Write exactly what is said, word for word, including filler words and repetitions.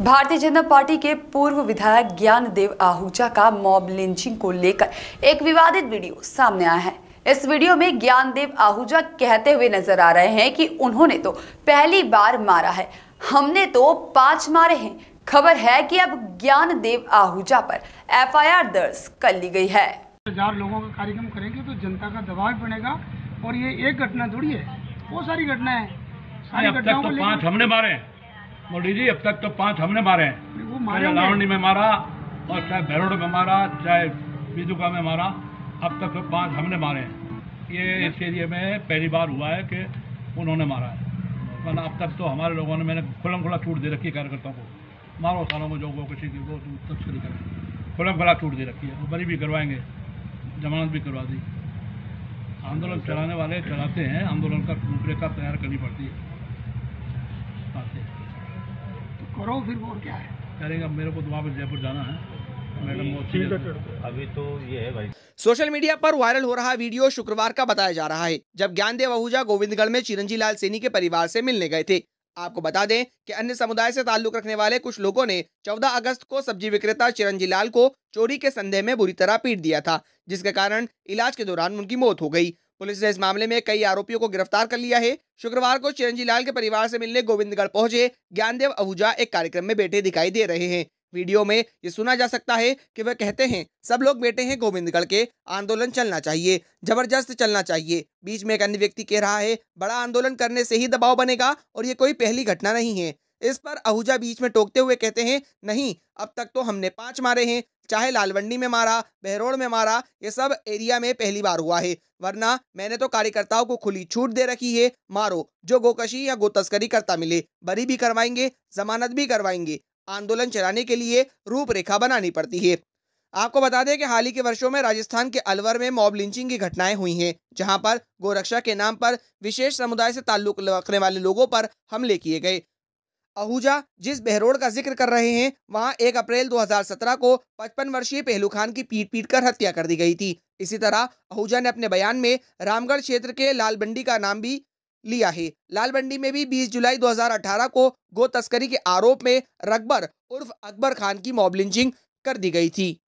Bharatiya Janata party के पूर्व विधायक ज्ञानदेव आहूजा का मॉब लिंचिंग को लेकर एक विवादित वीडियो सामने आया है। इस वीडियो में ज्ञानदेव आहूजा कहते हुए नजर आ रहे हैं कि उन्होंने तो पहली बार मारा है, हमने तो पांच मारे हैं। खबर है कि अब ज्ञानदेव आहूजा पर एफ आई आर दर्ज कर ली गई है। हजार लोगों का कार्यक्रम करेंगे तो जनता का दबाव बनेगा और ये एक घटना थोड़ी है, वो सारी घटनाएं सारी घटनाओं को पांच हमने मारे हैं मोदी जी, अब तक तो पांच हमने मारे हैं। वो मारे लावणी में मारा और चाहे भैरोड में मारा, चाहे बीजुका में मारा, अब तक तो पांच हमने मारे हैं। ये इस एरिया में पहली बार हुआ है कि उन्होंने मारा है, वरना अब तक तो हमारे लोगों ने, मैंने खुलम खुला छूट दे रखी है कार्यकर्ताओं को, मारो सालों में जो को किसी की वो तस्करी करें, खुलम खुला छूट दे रखी है। वो बरी भी करवाएंगे, जमानत भी करवा दी। आंदोलन चलाने वाले चलाते हैं, आंदोलन का रूपरेखा तैयार करनी पड़ती है, करो फिर और क्या है करेगा। मेरे को वहाँ पर जयपुर जाना है मैडम, अभी तो ये है भाई। सोशल मीडिया पर वायरल हो रहा वीडियो शुक्रवार का बताया जा रहा है, जब ज्ञानदेव आहूजा गोविंदगढ़ में चिरंजीलाल सेनी के परिवार से मिलने गए थे। आपको बता दें कि अन्य समुदाय से ताल्लुक रखने वाले कुछ लोगों ने चौदह अगस्त को सब्जी विक्रेता चिरंजीलाल को चोरी के संदेह में बुरी तरह पीट दिया था, जिसके कारण इलाज के दौरान उनकी मौत हो गई। पुलिस ने इस मामले में कई आरोपियों को गिरफ्तार कर लिया है। शुक्रवार को चिरंजीलाल के परिवार से मिलने गोविंदगढ़ पहुंचे ज्ञानदेव आहूजा एक कार्यक्रम में बैठे दिखाई दे रहे हैं। वीडियो में ये सुना जा सकता है कि वह कहते हैं, सब लोग बैठे हैं, गोविंदगढ़ के आंदोलन चलना चाहिए, जबरदस्त चलना चाहिए। बीच में एक अन्य व्यक्ति कह रहा है, बड़ा आंदोलन करने से ही दबाव बनेगा और ये कोई पहली घटना नहीं है। इस पर आहूजा बीच में टोकते हुए कहते हैं, नहीं, अब तक तो हमने पांच मारे हैं, चाहे लालवंडी में मारा, बहरोड़ में मारा, ये सब एरिया में पहली बार हुआ है, वरना मैंने तो कार्यकर्ताओं को खुली छूट दे रखी है, मारो जो गोकशी या गोतस्करी करता मिले, बरी भी करवाएंगे, जमानत भी करवाएंगे। आंदोलन चलाने के लिए रूपरेखा बनानी पड़ती है। आपको बता दें कि हाल ही के वर्षों में राजस्थान के अलवर में मॉब लिंचिंग की घटनाएं हुई हैं, जहां पर गोरक्षा के नाम पर विशेष समुदाय से ताल्लुक रखने वाले लोगों पर हमले किए गए। आहूजा जिस बहरोड़ का जिक्र कर रहे हैं, वहां एक अप्रैल दो हज़ार सत्रह को पचपन वर्षीय पहलू खान की पीट पीट कर हत्या कर दी गई थी। इसी तरह आहूजा ने अपने बयान में रामगढ़ क्षेत्र के लालबंडी का नाम भी लिया है। लालबंडी में भी बीस जुलाई दो हज़ार अठारह को गो तस्करी के आरोप में रकबर उर्फ अकबर खान की मॉब लिंचिंग कर दी गई थी।